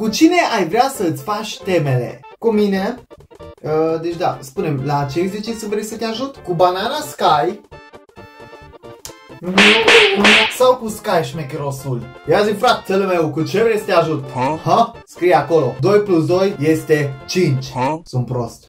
Cu cine ai vrea să-ți faci temele? Cu mine? Deci da, spune-mi, la ce exercițiu vrei să te ajut? Cu Banana Sky? Sau cu Sky șmecherosul? Ia zi, fratele meu, cu ce vrei să te ajut? Ha? Scrie acolo. 2 plus 2 este 5. Sunt prost.